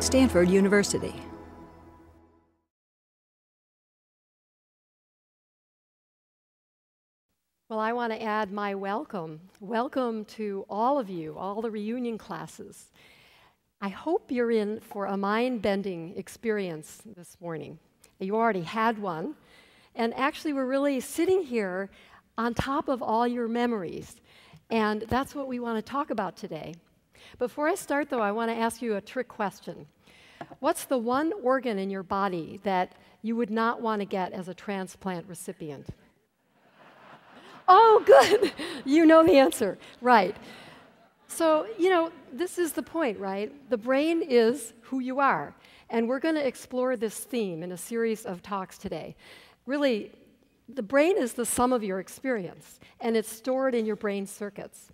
Stanford University. Well, I want to add my welcome. Welcome to all of you, all the reunion classes. I hope you're in for a mind-bending experience this morning. You already had one. And actually, we're really sitting here on top of all your memories. And that's what we want to talk about today. Before I start, though, I want to ask you a trick question. What's the one organ in your body that you would not want to get as a transplant recipient? Oh, good. You know the answer. Right. So, you know, this is the point, right? The brain is who you are. And we're going to explore this theme in a series of talks today. Really, the brain is the sum of your experience, and it's stored in your brain circuits.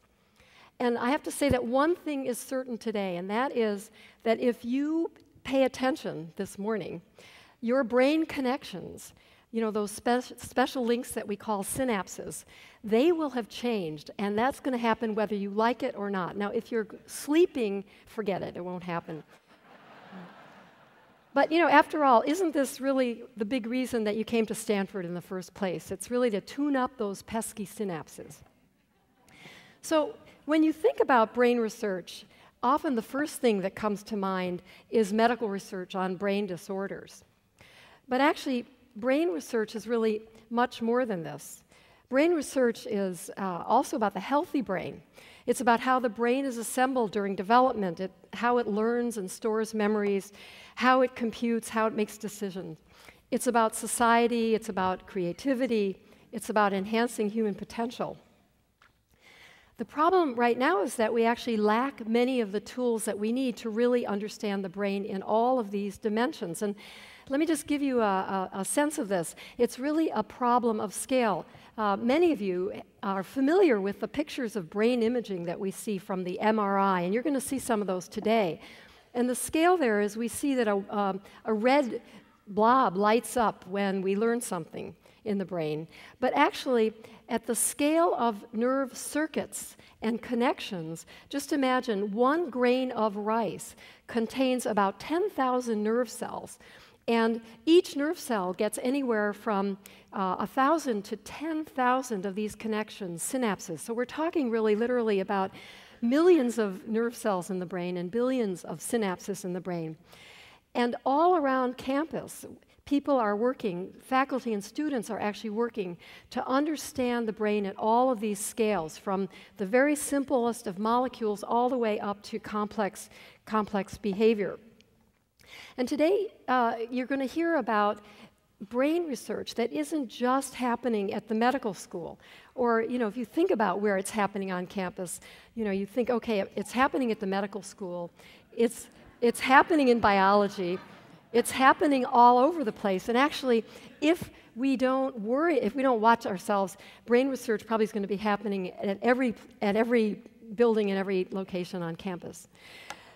And I have to say that one thing is certain today, and that is that if you pay attention this morning, your brain connections, you know, those special links that we call synapses, they will have changed, and that's going to happen whether you like it or not. Now, if you're sleeping, forget it. It won't happen. But, you know, after all, isn't this really the big reason that you came to Stanford in the first place? It's really to tune up those pesky synapses. So when you think about brain research, often the first thing that comes to mind is medical research on brain disorders. But actually, brain research is really much more than this. Brain research is also about the healthy brain. It's about how the brain is assembled during development, how it learns and stores memories, how it computes, how it makes decisions. It's about society, it's about creativity, it's about enhancing human potential. The problem right now is that we actually lack many of the tools that we need to really understand the brain in all of these dimensions. And let me just give you a sense of this. It's really a problem of scale. Many of you are familiar with the pictures of brain imaging that we see from the MRI, and you're going to see some of those today. And the scale there is we see that a red blob lights up when we learn something in the brain. But actually, at the scale of nerve circuits and connections, just imagine 1 grain of rice contains about 10,000 nerve cells. And each nerve cell gets anywhere from 1,000 to 10,000 of these connections, synapses. So we're talking really literally about millions of nerve cells in the brain and billions of synapses in the brain. And all around campus, people are working, faculty and students are actually working to understand the brain at all of these scales, from the very simplest of molecules all the way up to complex behavior. And today, you're going to hear about brain research that isn't just happening at the medical school. Or, you know, if you think about where it's happening on campus, you know, you think, okay, it's happening at the medical school, it's happening in biology, it's happening all over the place. And actually, if we don't worry, if we don't watch ourselves, brain research probably is going to be happening at every building and every location on campus.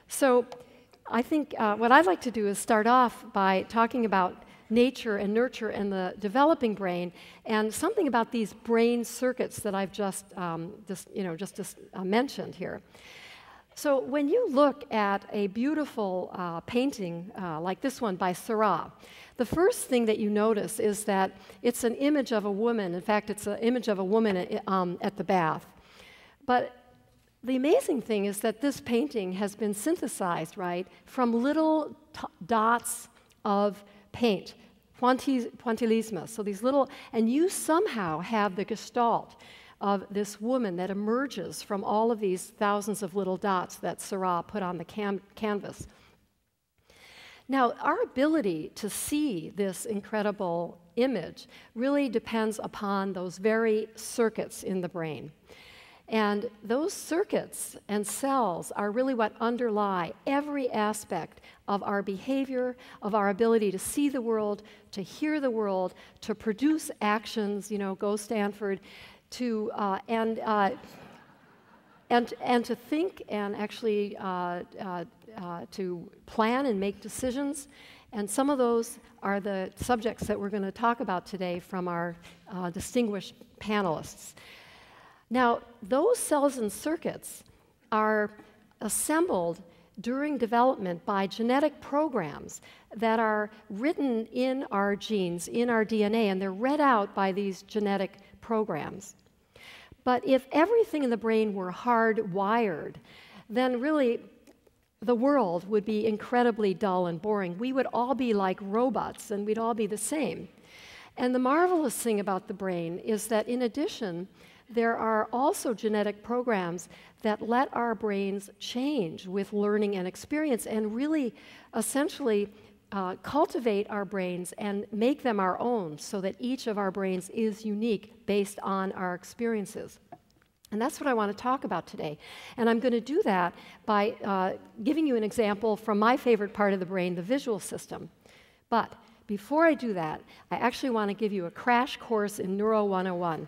So I think what I'd like to do is start off by talking about nature and nurture and the developing brain, and something about these brain circuits that I've just mentioned here. So when you look at a beautiful painting like this one by Seurat, the first thing that you notice is that it's an image of a woman. In fact, it's an image of a woman at the bath. But the amazing thing is that this painting has been synthesized, right, from little dots of paint, pointillisme, so these little, and you somehow have the gestalt of this woman that emerges from all of these thousands of little dots that Seurat put on the canvas. Now, our ability to see this incredible image really depends upon those very circuits in the brain. And those circuits and cells are really what underlie every aspect of our behavior, of our ability to see the world, to hear the world, to produce actions, you know, go Stanford, to, and to think and actually to plan and make decisions. And some of those are the subjects that we're going to talk about today from our distinguished panelists. Now, those cells and circuits are assembled during development by genetic programs that are written in our genes, in our DNA, and they're read out by these genetic programs. But if everything in the brain were hardwired, then really the world would be incredibly dull and boring. We would all be like robots, and we'd all be the same. And the marvelous thing about the brain is that, in addition, there are also genetic programs that let our brains change with learning and experience and really essentially cultivate our brains and make them our own so that each of our brains is unique based on our experiences. And that's what I want to talk about today. And I'm going to do that by giving you an example from my favorite part of the brain, the visual system. But before I do that, I actually want to give you a crash course in Neuro 101.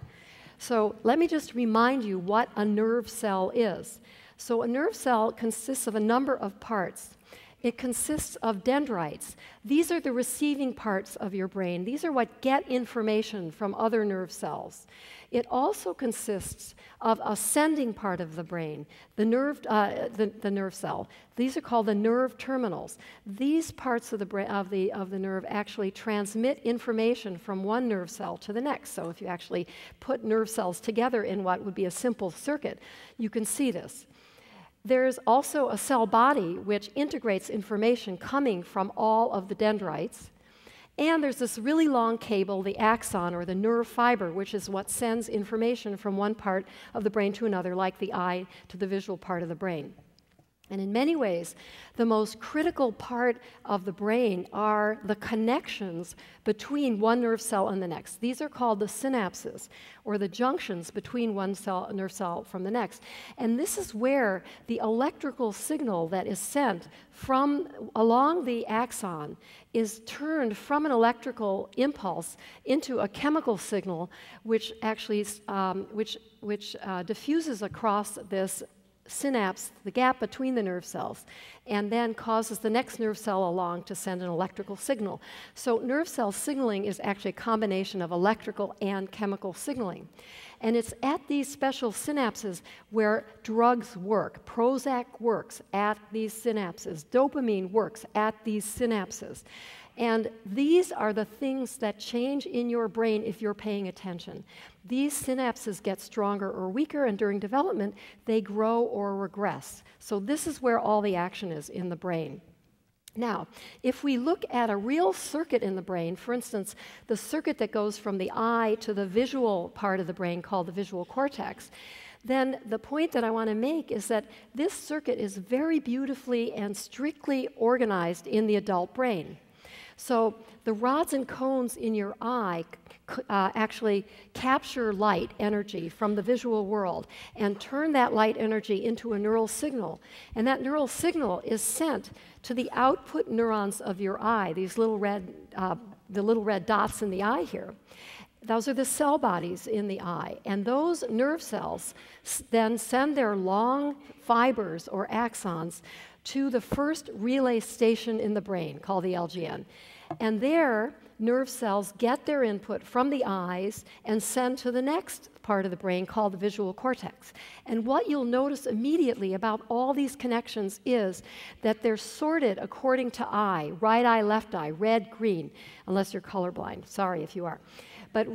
So let me just remind you what a nerve cell is. So a nerve cell consists of a number of parts. It consists of dendrites. These are the receiving parts of your brain. These are what get information from other nerve cells. It also consists of a sending part of the brain, the nerve cell. These are called the nerve terminals. These parts of the brain, of the nerve actually transmit information from one nerve cell to the next. So if you actually put nerve cells together in what would be a simple circuit, you can see this. There's also a cell body which integrates information coming from all of the dendrites. And there's this really long cable, the axon, or the nerve fiber, which is what sends information from one part of the brain to another, like the eye to the visual part of the brain. And in many ways, the most critical part of the brain are the connections between one nerve cell and the next. These are called the synapses, or the junctions between one nerve cell from the next. And this is where the electrical signal that is sent from along the axon is turned from an electrical impulse into a chemical signal, which actually diffuses across this synapse, the gap between the nerve cells, and then causes the next nerve cell along to send an electrical signal. So nerve cell signaling is actually a combination of electrical and chemical signaling. And it's at these special synapses where drugs work. Prozac works at these synapses. Dopamine works at these synapses. And these are the things that change in your brain if you're paying attention. These synapses get stronger or weaker, and during development, they grow or regress. So this is where all the action is in the brain. Now, if we look at a real circuit in the brain, for instance, the circuit that goes from the eye to the visual part of the brain called the visual cortex, then the point that I want to make is that this circuit is very beautifully and strictly organized in the adult brain. So the rods and cones in your eye actually capture light energy from the visual world and turn that light energy into a neural signal. And that neural signal is sent to the output neurons of your eye, these little red, the little red dots in the eye here. Those are the cell bodies in the eye. And those nerve cells then send their long fibers or axons to the first relay station in the brain, called the LGN. And there, nerve cells get their input from the eyes and send to the next part of the brain called the visual cortex. And what you'll notice immediately about all these connections is that they're sorted according to eye, right eye, left eye, red, green, unless you're colorblind. Sorry if you are. But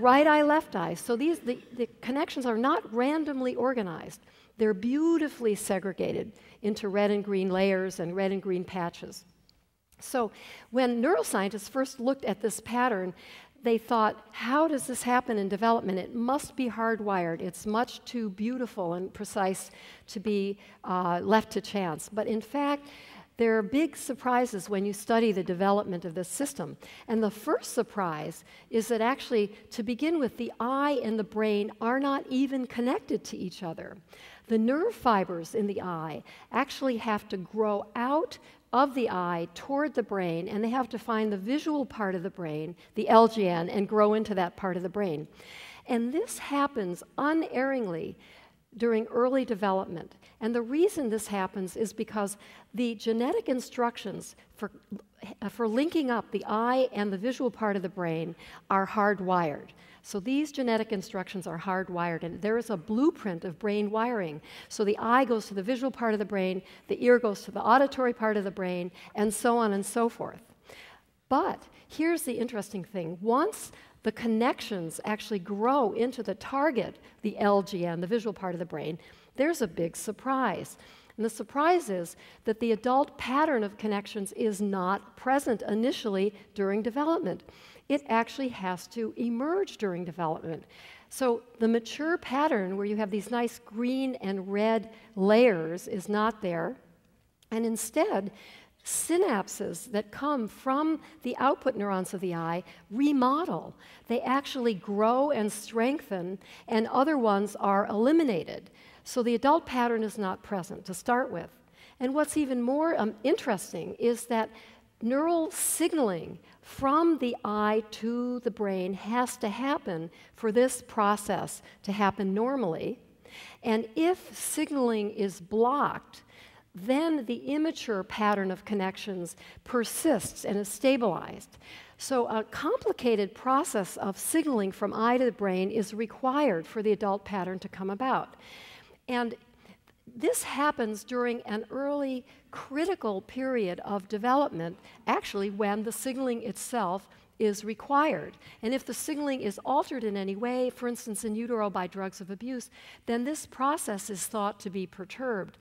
right eye, left eye. So the connections are not randomly organized. They're beautifully segregated into red and green layers and red and green patches. So when neuroscientists first looked at this pattern, they thought, how does this happen in development? It must be hardwired. It's much too beautiful and precise to be left to chance. But in fact, there are big surprises when you study the development of this system. And the first surprise is that actually, to begin with, the eye and the brain are not even connected to each other. The nerve fibers in the eye actually have to grow out of the eye toward the brain, and they have to find the visual part of the brain, the LGN, and grow into that part of the brain. And this happens unerringly during early development. And the reason this happens is because the genetic instructions for linking up the eye and the visual part of the brain are hardwired. So these genetic instructions are hardwired, and there is a blueprint of brain wiring. So the eye goes to the visual part of the brain, the ear goes to the auditory part of the brain, and so on and so forth. But here's the interesting thing. Once the connections actually grow into the target, the LGN, the visual part of the brain, there's a big surprise. And the surprise is that the adult pattern of connections is not present initially during development. It actually has to emerge during development. So the mature pattern, where you have these nice green and red layers, is not there. And instead, synapses that come from the output neurons of the eye remodel. They actually grow and strengthen, and other ones are eliminated. So the adult pattern is not present to start with. And what's even more interesting is that neural signaling from the eye to the brain has to happen for this process to happen normally. And if signaling is blocked, then the immature pattern of connections persists and is stabilized. So a complicated process of signaling from eye to the brain is required for the adult pattern to come about. And this happens during an early critical period of development, actually when the signaling itself is required. And if the signaling is altered in any way, for instance in utero by drugs of abuse, then this process is thought to be perturbed.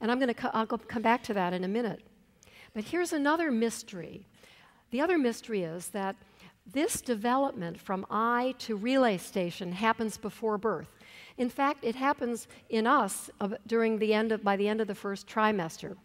And I'll come back to that in a minute. But here's another mystery. The other mystery is that this development from eye to relay station happens before birth. In fact, it happens in us by the end of the first trimester.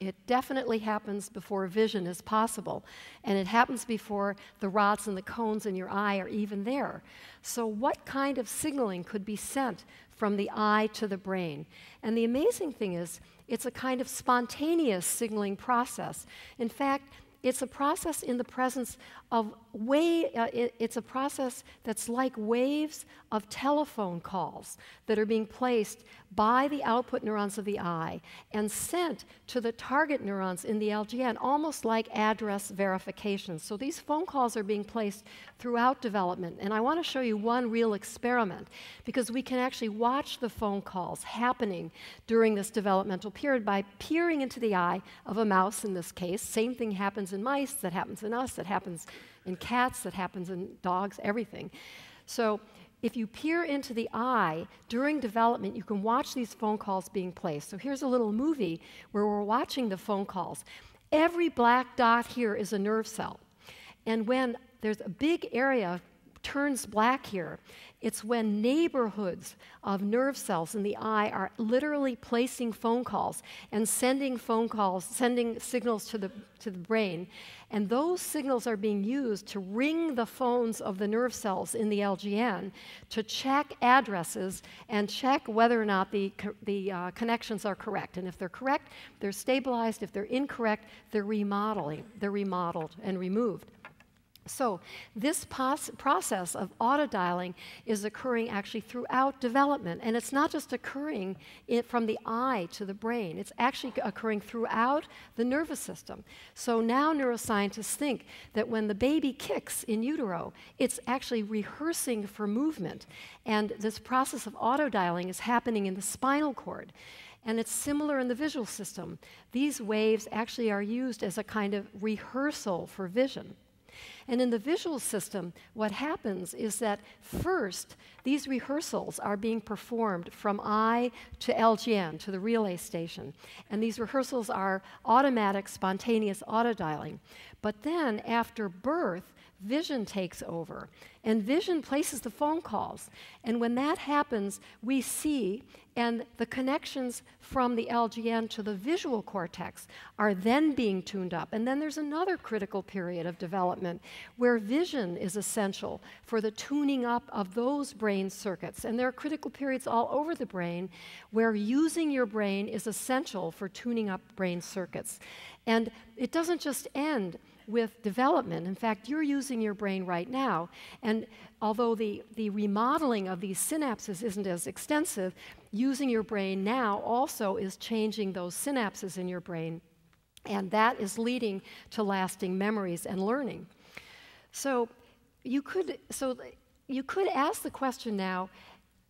It definitely happens before vision is possible, and it happens before the rods and the cones in your eye are even there. So what kind of signaling could be sent from the eye to the brain? And the amazing thing is, it's a kind of spontaneous signaling process. In fact, it's a process in the presence of it's a process that's like waves of telephone calls that are being placed by the output neurons of the eye and sent to the target neurons in the LGN, almost like address verification. So these phone calls are being placed throughout development. And I want to show you one real experiment, because we can actually watch the phone calls happening during this developmental period by peering into the eye of a mouse in this case. Same thing happens in mice, that happens in us, that happens in cats, that happens in dogs, everything. So if you peer into the eye during development, you can watch these phone calls being placed. So here's a little movie where we're watching the phone calls. Every black dot here is a nerve cell. And when there's a big area turns black here, it's when neighborhoods of nerve cells in the eye are literally placing phone calls and sending signals to the brain. And those signals are being used to ring the phones of the nerve cells in the LGN to check addresses and check whether or not the connections are correct. And if they're correct, they're stabilized. If they're incorrect, they're remodeled and removed. So this process of autodialing is occurring actually throughout development, and it's not just occurring from the eye to the brain. It's actually occurring throughout the nervous system. So now neuroscientists think that when the baby kicks in utero, it's actually rehearsing for movement, and this process of autodialing is happening in the spinal cord. And it's similar in the visual system. These waves actually are used as a kind of rehearsal for vision. And in the visual system, what happens is that first, these rehearsals are being performed from eye to LGN, to the relay station. And these rehearsals are automatic, spontaneous autodialing. But then, after birth, vision takes over. And vision places the phone calls. And when that happens, we see, and the connections from the LGN to the visual cortex are then being tuned up. And then there's another critical period of development where vision is essential for the tuning up of those brain circuits. And there are critical periods all over the brain where using your brain is essential for tuning up brain circuits. And it doesn't just end with development. In fact, you're using your brain right now, and although the remodeling of these synapses isn't as extensive, using your brain now also is changing those synapses in your brain, and that is leading to lasting memories and learning. So you could ask the question now,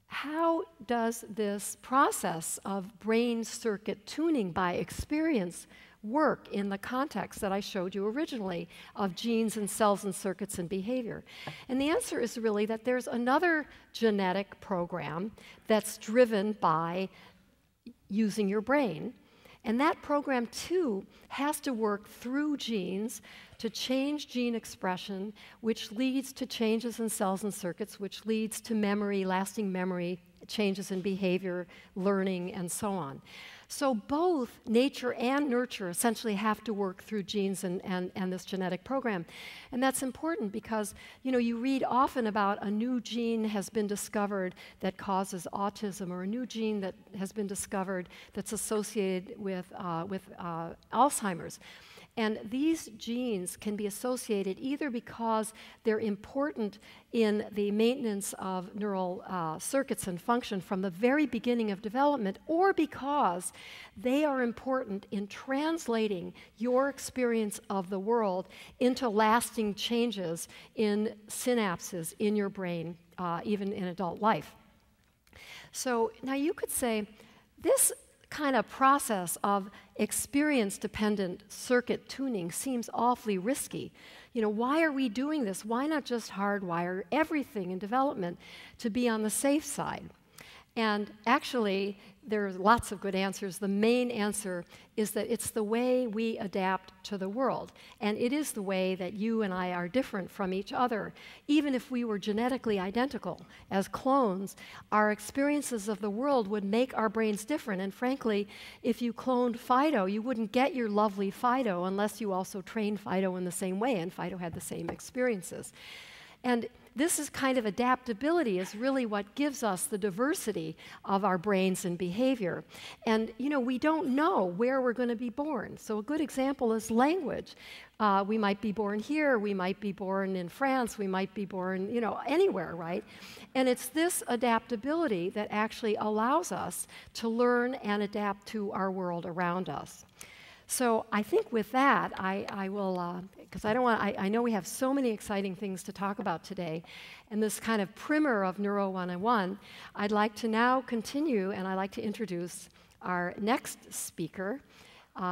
how does this process of brain circuit tuning by experience work in the context that I showed you originally of genes and cells and circuits and behavior? And the answer is really that there's another genetic program that's driven by using your brain. And that program, too, has to work through genes to change gene expression, which leads to changes in cells and circuits, which leads to memory, lasting memory, changes in behavior, learning, and so on. So both nature and nurture essentially have to work through genes and this genetic program. And that's important because, you know, you read often about a new gene has been discovered that causes autism, or a new gene that has been discovered that's associated with Alzheimer's. And these genes can be associated either because they're important in the maintenance of neural circuits and function from the very beginning of development, or because they are important in translating your experience of the world into lasting changes in synapses in your brain, even in adult life. So now you could say, this kind of process of experience-dependent circuit tuning seems awfully risky. You know, why are we doing this? Why not just hardwire everything in development to be on the safe side? And actually, there are lots of good answers. The main answer is that it's the way we adapt to the world. And it is the way that you and I are different from each other. Even if we were genetically identical as clones, our experiences of the world would make our brains different. And frankly, if you cloned Fido, you wouldn't get your lovely Fido unless you also trained Fido in the same way, and Fido had the same experiences. And this is kind of adaptability is really what gives us the diversity of our brains and behavior. And, you know, we don't know where we're going to be born. So a good example is language. We might be born here, we might be born in France, we might be born, you know, anywhere, right? And it's this adaptability that actually allows us to learn and adapt to our world around us. So I think with that, I will, because I know we have so many exciting things to talk about today, and this kind of primer of Neuro 101, I'd like to now continue, and I'd like to introduce our next speaker,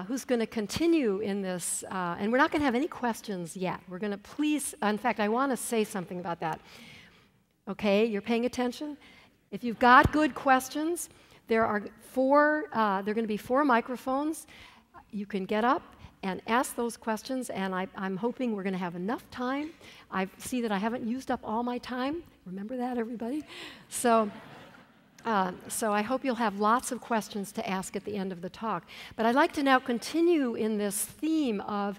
who's going to continue in this, and we're not going to have any questions yet. We're going to please, in fact, I want to say something about that. Okay, you're paying attention? If you've got good questions, there are going to be 4 microphones. You can get up and ask those questions, and I'm hoping we're going to have enough time. I see that I haven't used up all my time. Remember that, everybody? So, so I hope you'll have lots of questions to ask at the end of the talk. But I'd like to now continue in this theme of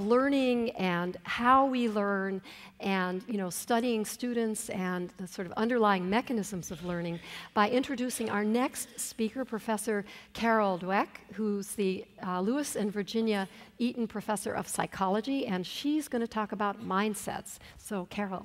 learning and how we learn and, you know, studying students and the sort of underlying mechanisms of learning by introducing our next speaker, Professor Carol Dweck, who's the Lewis and Virginia Eaton Professor of Psychology, and she's going to talk about mindsets. So, Carol.